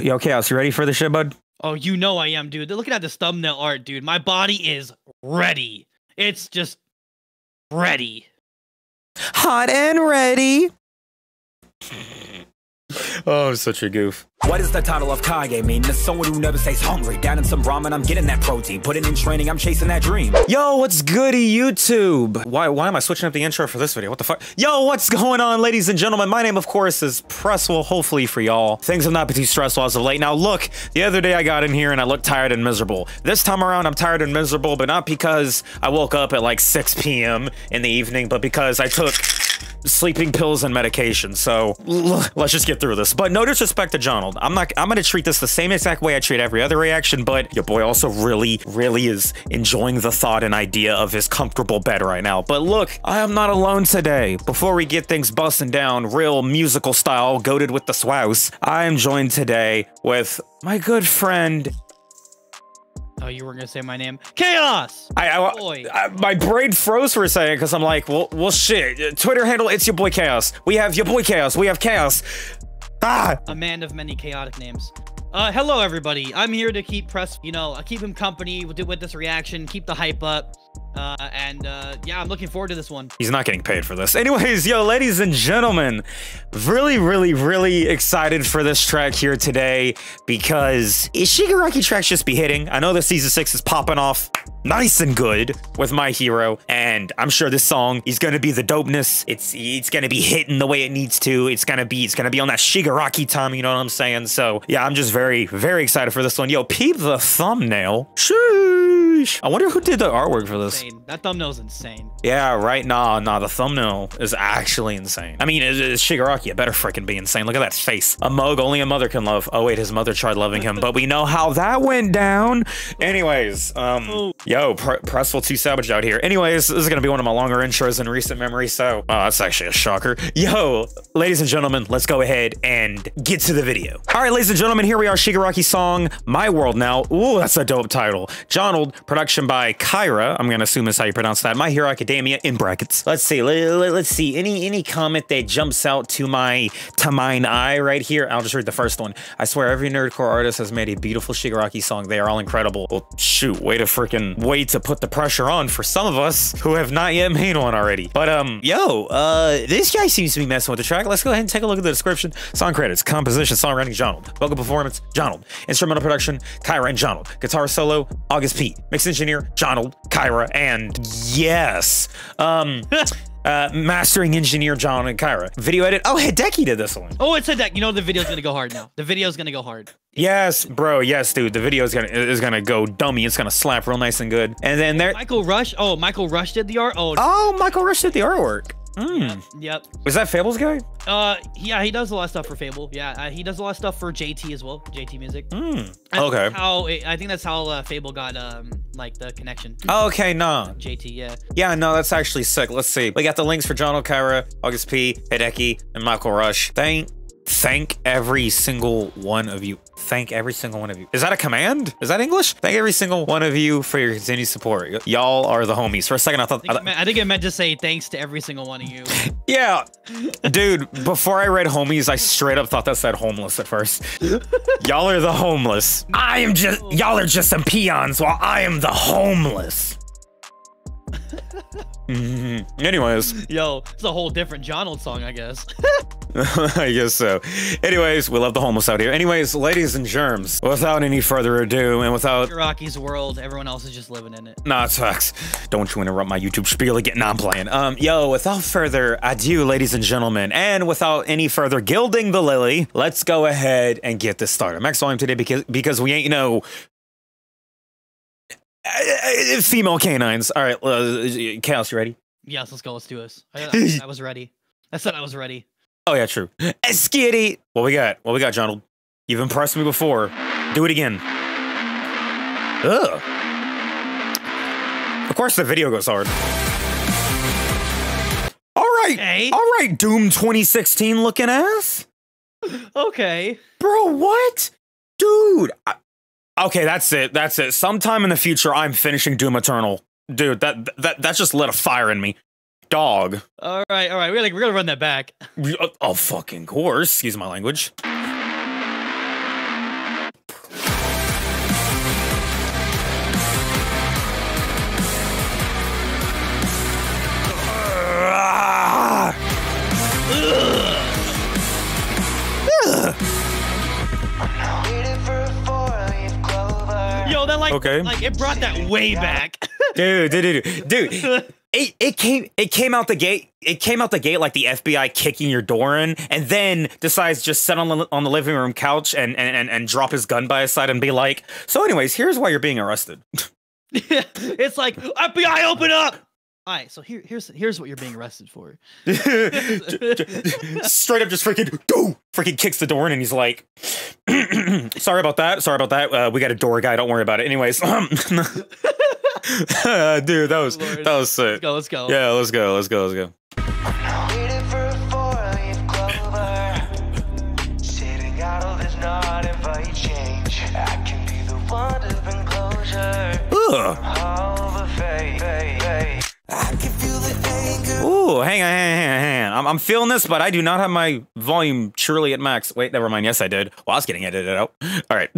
Yo, KAOS, you ready for the shit, bud? Oh, you know I am, dude. They're looking at this thumbnail art, dude. My body is ready. It's just ready. Hot and ready. Oh, such a goof. What does the title of Kage mean? There's someone who never stays hungry. Down in some ramen, I'm getting that protein. Putting in training, I'm chasing that dream. Yo, what's goody, YouTube? Why am I switching up the intro for this video? What the fuck? Yo, what's going on, ladies and gentlemen? My name, of course, is PresFull, hopefully for y'all. Things have not been too stressful as of late. Now, look, the other day I got in here and I looked tired and miserable. This time around, I'm tired and miserable, but not because I woke up at like 6 p.m. in the evening, but because I took sleeping pills and medication. So let's just get through this. But no disrespect to Johnald, I'm gonna treat this the same exact way I treat every other reaction, but your boy also really is enjoying the thought and idea of his comfortable bed right now. But look, I am not alone today. Before we get things busting down real musical style, goated with the swouse, I am joined today with my good friend. Oh, you were gonna say my name, KAOS. My brain froze for a second because I'm like, well, shit. Twitter handle, it's your boy KAOS. We have your boy KAOS. We have KAOS. Ah, a man of many chaotic names. Hello everybody. I'm here to keep Press, you know, keep him company with this reaction, keep the hype up. Yeah, I'm looking forward to this one. He's not getting paid for this. Anyways, yo, ladies and gentlemen, really excited for this track here today because Shigaraki tracks just be hitting. I know the season 6 is popping off nice and good with My Hero, and I'm sure this song is gonna be the dopeness. It's gonna be hitting the way it needs to. It's gonna be on that Shigaraki time, you know what I'm saying? So yeah, I'm just very excited for this one. Yo, peep the thumbnail. Sheesh. I wonder who did the artwork for this. Insane. That thumbnail's insane. Yeah, right. Nah, the thumbnail is actually insane. I mean, it's Shigaraki. It better freaking be insane. Look at that face. A mug only a mother can love. Oh wait, his mother tried loving him, but we know how that went down. Anyways, yo, PresFull too savage out here. Anyways, this is gonna be one of my longer intros in recent memory, so that's actually a shocker. Yo, ladies and gentlemen, let's go ahead and get to the video. All right, ladies and gentlemen, here we are. Shigaraki song, My World Now. Ooh, that's a dope title. Johnald, production by Kyra. I'm gonna assume is how you pronounce that. My Hero Academia in brackets. Let's see. Let's see. Any comment that jumps out to mine eye right here. I'll just read the first one. I swear every nerdcore artist has made a beautiful Shigaraki song. They are all incredible. Well, shoot, way to put the pressure on for some of us who have not yet made one already. But yo, this guy seems to be messing with the track. Let's go ahead and take a look at the description. Song credits, composition, songwriting, Johnald. Vocal performance, Johnald. Instrumental production, Kyra and Johnald. Guitar solo, August P. Mix engineer, Johnald, Kyra, and yes, mastering engineer John and Kyra. Video edit, oh, Hideki did this one. Oh, it's Hideki. You know the video's gonna go hard now. The video's gonna go hard. Yes, bro. Yes, dude. The video is gonna go dummy. It's gonna slap real nice and good. And then there, Michael Rush. Oh, Michael Rush did the art. Oh, Michael Rush did the artwork. Yep. Was that Fable's guy? Yeah, he does a lot of stuff for Fable. Yeah, he does a lot of stuff for JT as well. JT Music. Okay. I think that's how Fable got like the connection. Oh, okay, no. JT, yeah. Yeah, no, that's actually sick. Let's see. We got the links for Johnald, Kyra, August P, Hideki, and Michael Rush. Thank every single one of you. Thank every single one of you. Is that a command? Is that English? Thank every single one of you for your continued support. Y'all are the homies. For a second, I thought I think it meant to say thanks to every single one of you. Yeah, dude, before I read homies, I straight up thought that said homeless at first. Y'all are the homeless. Y'all are just some peons while I am the homeless. Anyways, yo, it's a whole different Johnald song, I guess. I guess so. Anyways, we love the homeless out here. Anyways, ladies and germs, without any further ado, and without Rocky's world, everyone else is just living in it. Nah, it sucks. Don't you interrupt my YouTube spiel again. Nah, I'm playing. Yo, without further ado, ladies and gentlemen, and without any further gilding the lily, let's go ahead and get this started. Max volume today because we ain't no female canines. All right, KAOS, you ready? Yes, let's go. Let's do this. I was ready. I said I was ready. Oh yeah, true. Skitty. What we got, Johnald? You've impressed me before. Do it again. Ugh. Of course, the video goes hard. All right. Okay. All right, Doom 2016 looking ass. Okay. Bro, what? Dude. Okay, that's it. That's it. Sometime in the future, I'm finishing Doom Eternal. Dude, that just lit a fire in me. Dog. All right. We're gonna run that back. Oh, fucking course. Excuse my language. Okay. Like, it brought that way back. Dude. It came out the gate like the FBI kicking your door in, and then decides just sit on the living room couch and drop his gun by his side and be like, so anyways, here's why you're being arrested. It's like, FBI, open up. All right, so here's what you're being arrested for. Straight up, just freaking kicks the door in, and he's like, sorry about that. We got a door guy. Don't worry about it. Anyways, dude, that was sick. Let's go. Yeah, let's go. Ooh, hang on. I'm feeling this, but I do not have my volume truly at max. Wait, never mind. Yes, I did. Well, I was getting edited out. All right.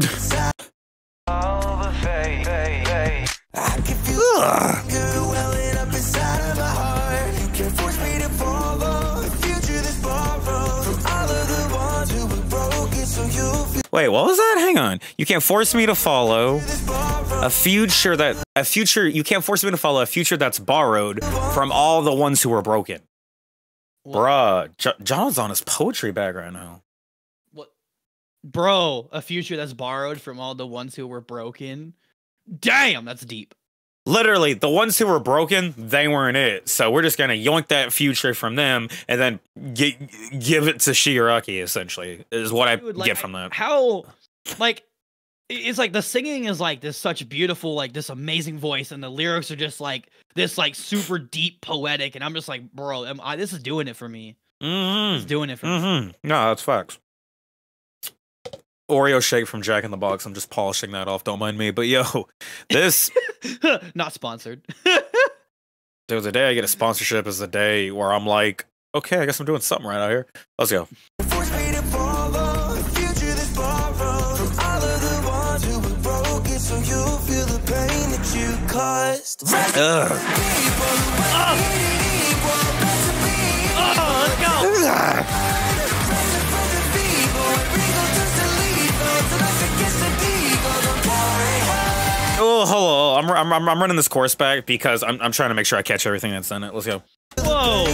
Wait, what was that? Hang on. You can't force me to follow a future that's borrowed from all the ones who were broken. What? Bruh, John's on his poetry bag right now. What? Bro, a future that's borrowed from all the ones who were broken. Damn, that's deep. Literally, the ones who were broken, they weren't it. So we're just gonna yoink that future from them and then give it to Shigaraki. Essentially, is what I get from that. How, like, it's like the singing is like this such beautiful, like this amazing voice, and the lyrics are just like this, like super deep, poetic. And I'm just like, bro, this is doing it for me. Mm-hmm. It's doing it for me. No, that's facts. Oreo shake from Jack in the Box. I'm just polishing that off. Don't mind me. But yo, this not sponsored. Dude, the day I get a sponsorship is the day where I'm like, okay, I guess I'm doing something right out here. Let's go. Let's go. Oh, hello! I'm running this course back because I'm trying to make sure I catch everything that's in it. Let's go. Whoa!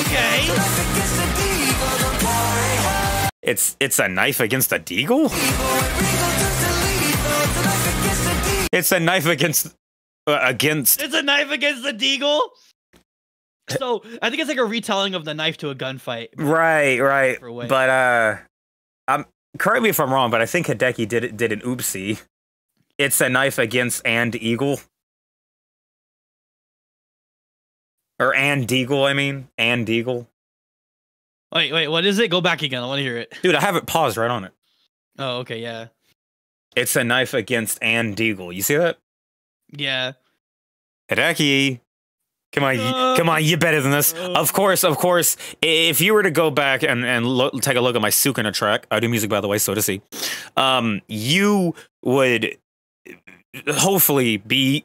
Okay. It's a knife against a deagle. It's a knife against. It's a knife against the deagle. So I think it's like a retelling of the knife to a gunfight. Right. But correct me if I'm wrong, but I think Hideki did an oopsie. It's a knife against and eagle, or and deagle. I mean, and deagle. Wait, what is it? Go back again. I want to hear it, dude. I have it paused right on it. Oh, okay, yeah. It's a knife against and deagle. You see that? Yeah. Hideki. Come on, you're better than this. Of course, if you were to go back and take a look at my Sukuna track, I do music, by the way, so does he, you would hopefully be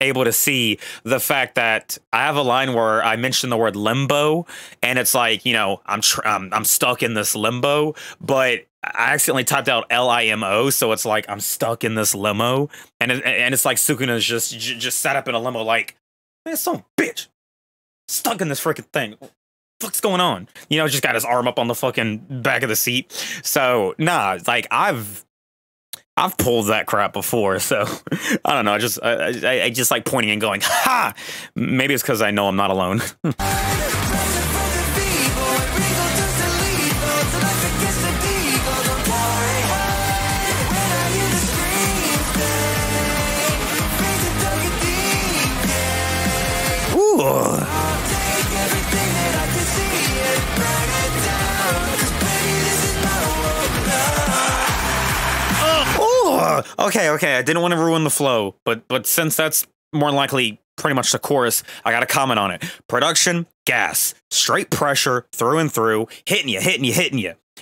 able to see the fact that I have a line where I mention the word limbo, and it's like, you know, I'm stuck in this limbo, but I accidentally typed out LIMO, so it's like I'm stuck in this limo, and it's like Sukuna's just sat up in a limo like, man, son of a bitch, stuck in this freaking thing. What the fuck's going on? You know, just got his arm up on the fucking back of the seat. So nah, like I've pulled that crap before. So I don't know. I just like pointing and going, ha. Maybe it's because I know I'm not alone. Okay, I didn't want to ruin the flow, but since that's more than likely pretty much the chorus, I gotta comment on it. Production, gas, straight pressure, through and through, hitting you.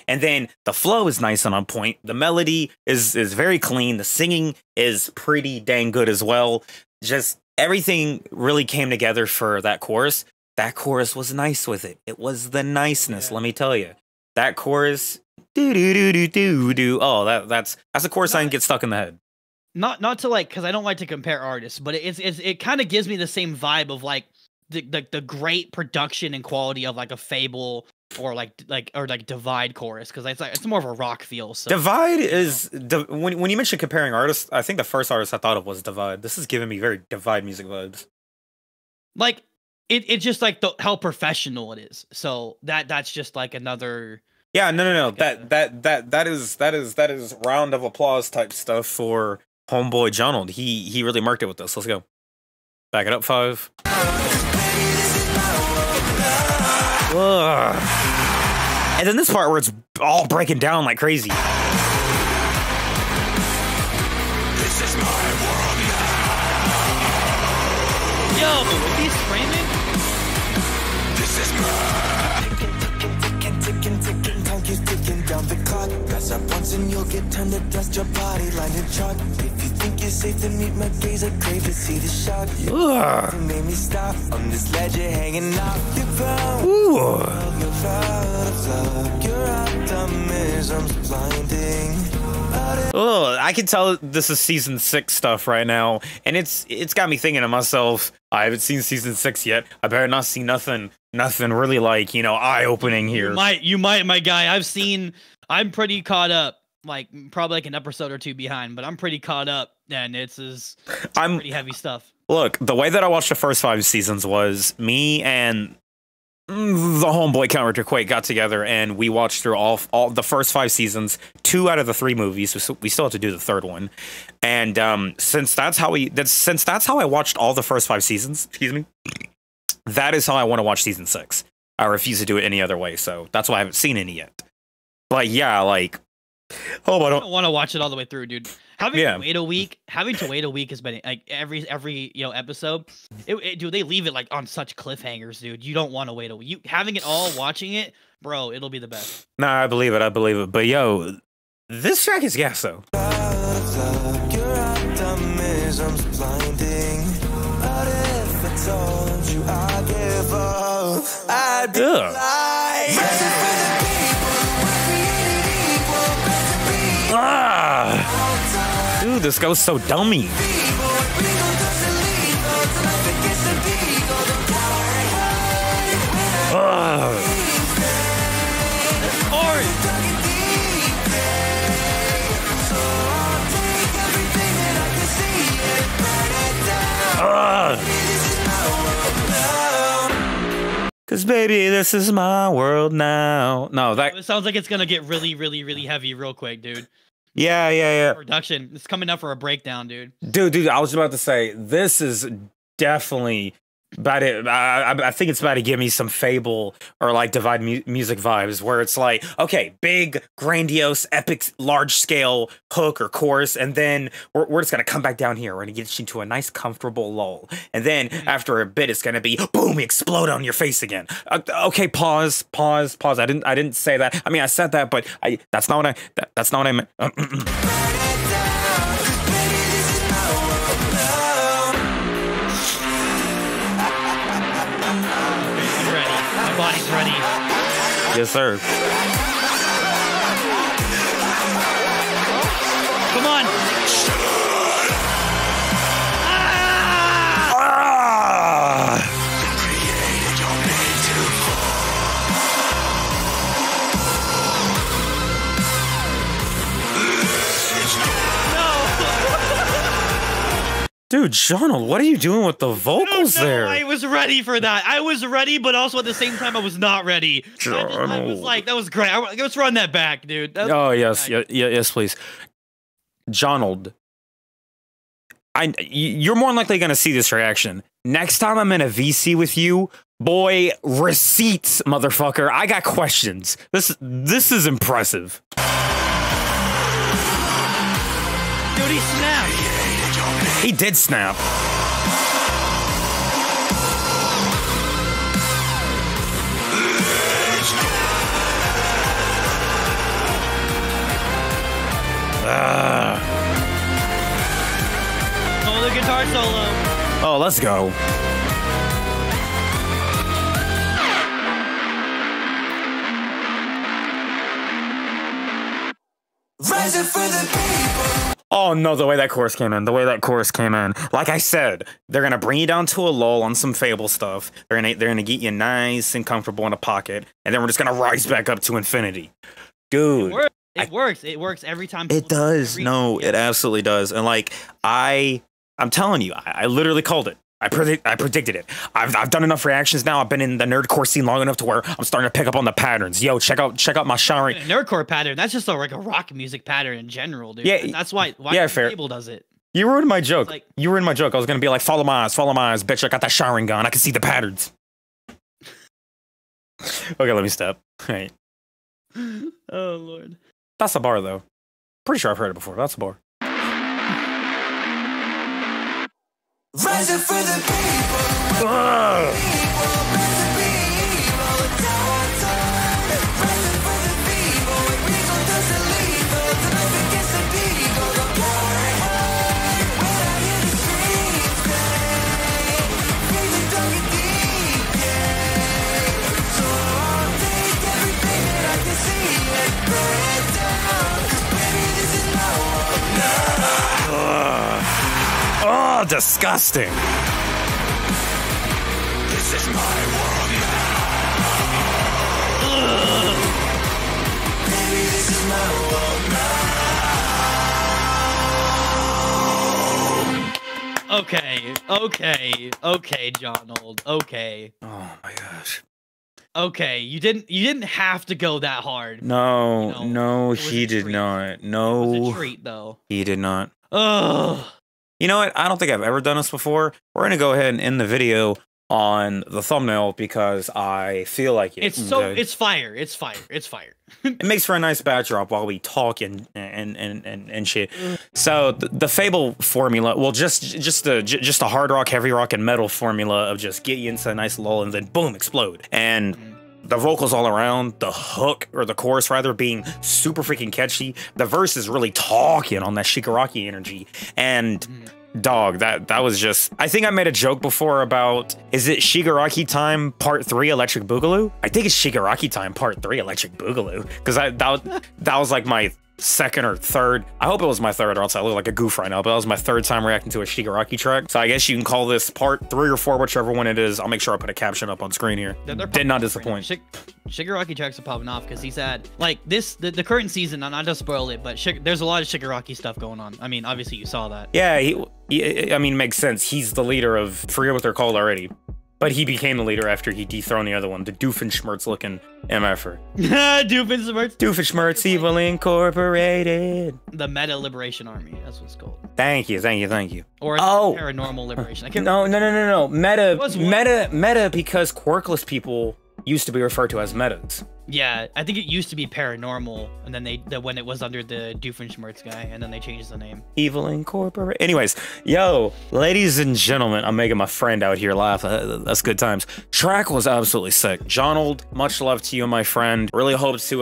And then the flow is nice and on point. The melody is very clean. The singing is pretty dang good as well. Just everything really came together for that chorus. That chorus was nice with it. It was the niceness, let me tell you. That chorus, do-do-do-do-do-do. Oh, that's a chorus I can get stuck in the head. Not to like, because I don't like to compare artists, but it kind of gives me the same vibe of like the great production and quality of like a Fable or like Divide chorus, because it's like it's more of a rock feel. So Divide is when you mentioned comparing artists, I think the first artist I thought of was Divide. This is giving me very Divide music vibes. Like it's just like how professional it is. So that's just like another. Yeah, no. That is round of applause type stuff for homeboy Johnald. He really marked it with this. Let's go. Back it up 5. Ugh. And then this part where it's all breaking down like crazy. This is my world now. Yo, are these framing? This is my down the clock, pass up once and you'll get time to dust your body like a chalk. If you think you're safe, then meet my gaze. I crave to see the shot. You made me stop on this ledge, you're hanging off your brow. You're proud of love, you're optimism's blinding. Oh, I can tell this is season 6 stuff right now, and it's got me thinking to myself, I haven't seen season 6 yet. I better not see nothing really like, you know, eye opening here. You might, my guy. I'm pretty caught up, like probably like an episode or 2 behind, but I'm pretty caught up, and it's pretty heavy stuff. Look, the way that I watched the first 5 seasons was me and the homeboy Counter Quake got together and we watched through all the first 5 seasons, 2 out of the 3 movies. So we still have to do the 3rd one. And since that's how I watched all the first 5 seasons, excuse me, that is how I want to watch season 6. I refuse to do it any other way, so that's why I haven't seen any yet. But yeah, like, I don't want to watch it all the way through, dude. Having to wait a week has been like every episode. Dude, they leave it like on such cliffhangers, dude. You don't want to wait a week. Having it all, watching it, bro, it'll be the best. Nah, I believe it. But yo, this track is gas though. Dude, this goes so dummy. Cause baby, this is my world now. No, it sounds like it's gonna get really, really, really heavy real quick, dude. Yeah. Production. It's coming up for a breakdown, dude. Dude, I was about to say, this is definitely about it. I think it's about to give me some Fable or like Divide music vibes where it's like, okay, big, grandiose, epic, large scale hook or chorus. And then we're just going to come back down here. We're going to get you into a nice, comfortable lull. And then after a bit, it's going to be boom, explode on your face again. Okay. Pause. I didn't say that. I mean, I said that, but that's not what I meant. Ready. Yes, sir. Come on. Dude, Johnald, what are you doing with the vocals there? I was ready for that. I was ready, but also at the same time, I was not ready. Johnald. I was like, that was great. Let's run that back, dude. Yes, please. Johnald, you're more than likely going to see this reaction. Next time I'm in a VC with you, boy, receipts, motherfucker. I got questions. This is impressive. Dude, he snapped. He did snap. Oh, the guitar solo. Oh, let's go. Oh no, the way that chorus came in, the way that chorus came in. Like I said, they're gonna bring you down to a lull on some Fable stuff. They're gonna get you nice and comfortable in a pocket, and then we're just gonna rise back up to infinity. Dude. It works every time. It does. No, it absolutely does. And like I'm telling you, I literally called it. I predicted it. I've done enough reactions now. I've been in the nerdcore scene long enough to where I'm starting to pick up on the patterns. Yo, check out my genre. Nerdcore pattern. That's just like a rock music pattern in general, dude. Yeah, that's why yeah, fair. Fable does it. You ruined my joke. Like, you ruined my joke. I was gonna be like, follow my eyes, bitch. I got that Sharingan. I can see the patterns. Okay, let me stop. All right. Oh Lord. That's a bar though. Pretty sure I've heard it before. That's a bar. Rising for the people. Oh, disgusting. This is my world now. Baby, this is my world now. Okay, Johnald. Okay. Oh my gosh. Okay, you didn't have to go that hard. No, you know, no, he did not. No. It was a treat though. He did not. Ugh. You know what? I don't think I've ever done this before. We're going to go ahead and end the video on the thumbnail because I feel like it's fire. It's fire. It's fire. It makes for a nice backdrop while we talk and shit. So the Fable formula, well, just the hard rock, heavy rock and metal formula of just get you into a nice lull and then boom, explode. And the vocals all around, the hook, or the chorus rather, being super freaking catchy. The verse is really talking on that Shigaraki energy. And dog, that was just... I think I made a joke before about, is it Shigaraki Time Part 3 Electric Boogaloo? I think it's Shigaraki Time Part 3 Electric Boogaloo. Because that was like my second or third. I hope it was my third or else I look like a goof right now, but that was my third time reacting to a Shigaraki track. So I guess you can call this part 3 or 4, whichever one it is. I'll make sure I put a caption up on screen here. Did not disappoint. Shigaraki tracks are popping off because he's had like this, the current season, and not to spoil it, but there's a lot of Shigaraki stuff going on. I mean, obviously you saw that. Yeah, I mean, makes sense. He's the leader of, I forget what they're called already, but he became the leader after he dethroned the other one, the Doofenshmirtz looking MFR. Doofenshmirtz. Doofenshmirtz Evil Incorporated. The Meta Liberation Army. That's what it's called. Thank you, thank you, thank you. Or Paranormal Liberation. I can't remember. No. Meta, because quirkless people used to be referred to as metas. Yeah, I think it used to be Paranormal, and then when it was under the Doofenshmirtz guy, and then they changed the name. Evil Incorporated. Anyways, yo, ladies and gentlemen, I'm making my friend out here laugh. That's good times. Track was absolutely sick. Johnald, much love to you, my friend. Really hope to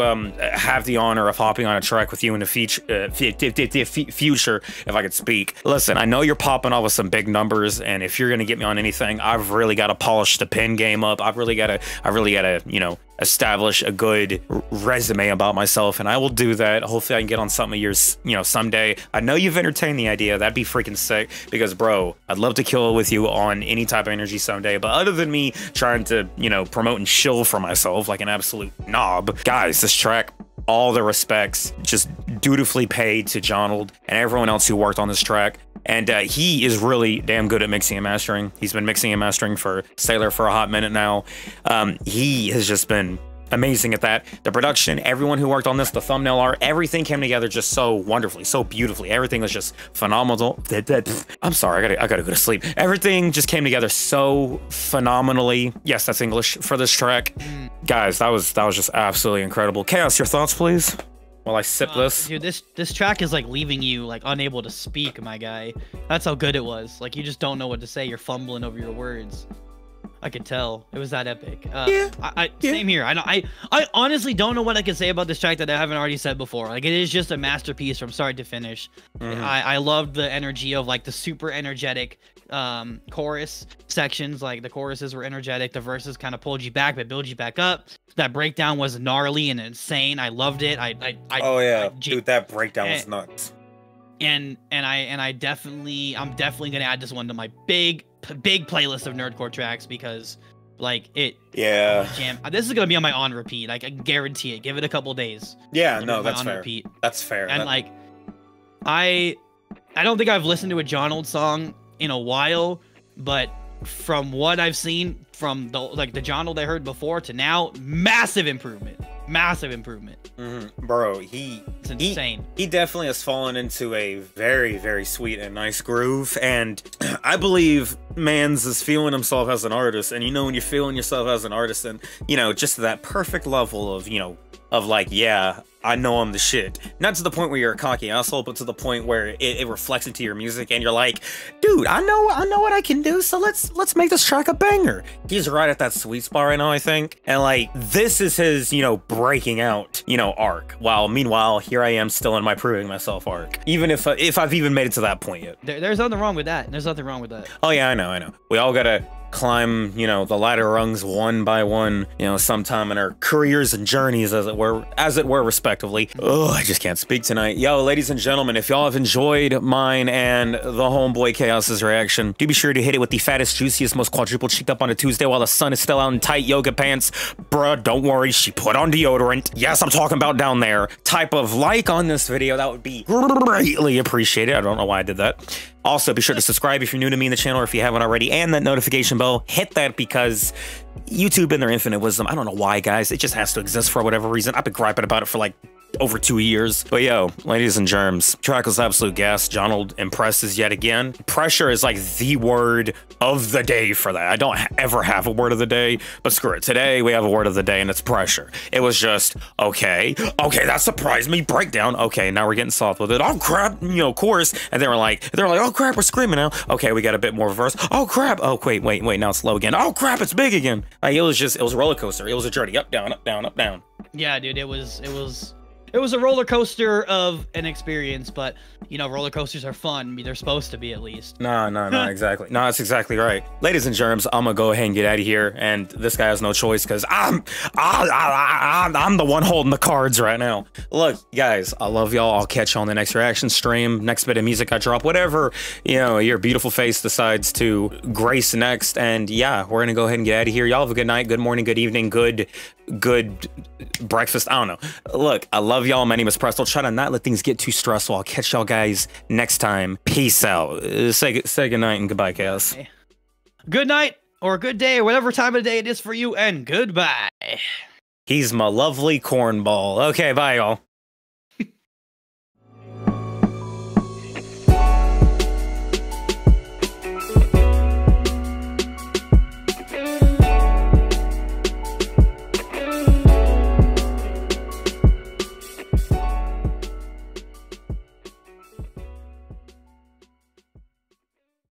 have the honor of hopping on a track with you in the future, if I could speak. Listen, I know you're popping off with some big numbers, and if you're gonna get me on anything, I've really got to polish the pen game up. I've really got to, you know, establish a good resume about myself, and I will do that. Hopefully I can get on something of yours, you know, someday. I know you've entertained the idea. That'd be freaking sick because, bro, I'd love to kill with you on any type of energy someday. But other than me trying to, you know, promote and shill for myself like an absolute knob, guys, this track, all the respects, just dutifully paid to Johnald and everyone else who worked on this track. And he is really damn good at mixing and mastering. He's been mixing and mastering for Sailor for a hot minute now. He has just been amazing at that. The production, everyone who worked on this, the thumbnail art, everything came together just so wonderfully, so beautifully. Everything was just phenomenal. I'm sorry, I gotta go to sleep. Everything just came together so phenomenally. Yes, that's English for this track. Guys, that was just absolutely incredible. KAOS, your thoughts, please? While I sip this. Dude, this track is like leaving you like unable to speak, my guy. That's how good it was. Like you just don't know what to say. You're fumbling over your words. I could tell it was that epic. Same here. I honestly don't know what I can say about this track that I haven't already said before. Like, it is just a masterpiece from start to finish. Mm-hmm. I loved the energy of like the super energetic chorus sections. Like the choruses were energetic. The verses kind of pulled you back, but build you back up. That breakdown was gnarly and insane. I loved it. Dude, that breakdown was nuts. And I'm definitely gonna add this one to my big playlist of nerdcore tracks because, like, this is gonna be on my on repeat. Like, I guarantee it. Give it a couple days. Yeah, no, that's fair. Repeat. That's fair. And like, I don't think I've listened to a Johnald song in a while, but from what I've seen from the Johnald I heard before to now, massive improvement. Massive improvement. Mm-hmm. Bro, it's insane. He definitely has fallen into a very, very sweet and nice groove, and I believe Mans is feeling himself as an artist, and you know when you're feeling yourself as an artist, and you know, just that perfect level of, you know, of like, yeah, I know I'm the shit. Not to the point where you're a cocky asshole, but to the point where it reflects into your music and you're like, dude, I know what I can do, so let's make this track a banger. He's right at that sweet spot right now, I think. And like, this is his, you know, breaking out, you know, arc. While meanwhile, here I am still in my proving myself arc. Even if I've even made it to that point yet. There's nothing wrong with that. There's nothing wrong with that. Oh yeah, I know. We all gotta climb, you know, the ladder rungs one by one, you know, sometime in our careers and journeys, as it were, respectively. Oh, I just can't speak tonight. Yo, ladies and gentlemen, if y'all have enjoyed mine and the homeboy KAOS's reaction, do be sure to hit it with the fattest, juiciest, most quadruple cheeked up on a Tuesday while the sun is still out in tight yoga pants. Bruh, don't worry, she put on deodorant. Yes, I'm talking about down there. Type of like on this video, that would be greatly appreciated. I don't know why I did that. Also, be sure to subscribe if you're new to me in the channel or if you haven't already, and that notification bell, hit that, because YouTube and their infinite wisdom, I don't know why, guys, it just has to exist for whatever reason. I've been griping about it for like over 2 years. But yo, ladies and germs, track was absolute gas. Johnald impresses yet again. Pressure is like the word of the day for that. I don't ever have a word of the day, but screw it. Today we have a word of the day and it's pressure. It was just, okay, that surprised me. Breakdown. Okay, now we're getting soft with it. Oh crap, you know, chorus. And then they're like, oh crap, we're screaming now. Okay, we got a bit more verse. Oh crap. Oh wait, now it's low again. Oh crap, it's big again. Like, it was a roller coaster. It was a journey. Up, down, up, down, up, down. Yeah, dude, it was a roller coaster of an experience, but you know, roller coasters are fun. They're supposed to be, at least. No, exactly. No, that's exactly right. Ladies and germs, I'm gonna go ahead and get out of here, and this guy has no choice because I'm the one holding the cards right now. Look, guys, I love y'all. I'll catch you on the next reaction stream, next bit of music I drop, whatever, you know, your beautiful face decides to grace next. And yeah, we're gonna go ahead and get out of here. Y'all have a good night, good morning, good evening, good breakfast. I don't know. Look, I love y'all. My name is PresFull. Try to not let things get too stressful. I'll catch y'all guys next time. Peace out. Say good night and goodbye, KAOS. Okay. Good night or good day, or whatever time of day it is for you, and goodbye. He's my lovely cornball. Okay, bye, y'all.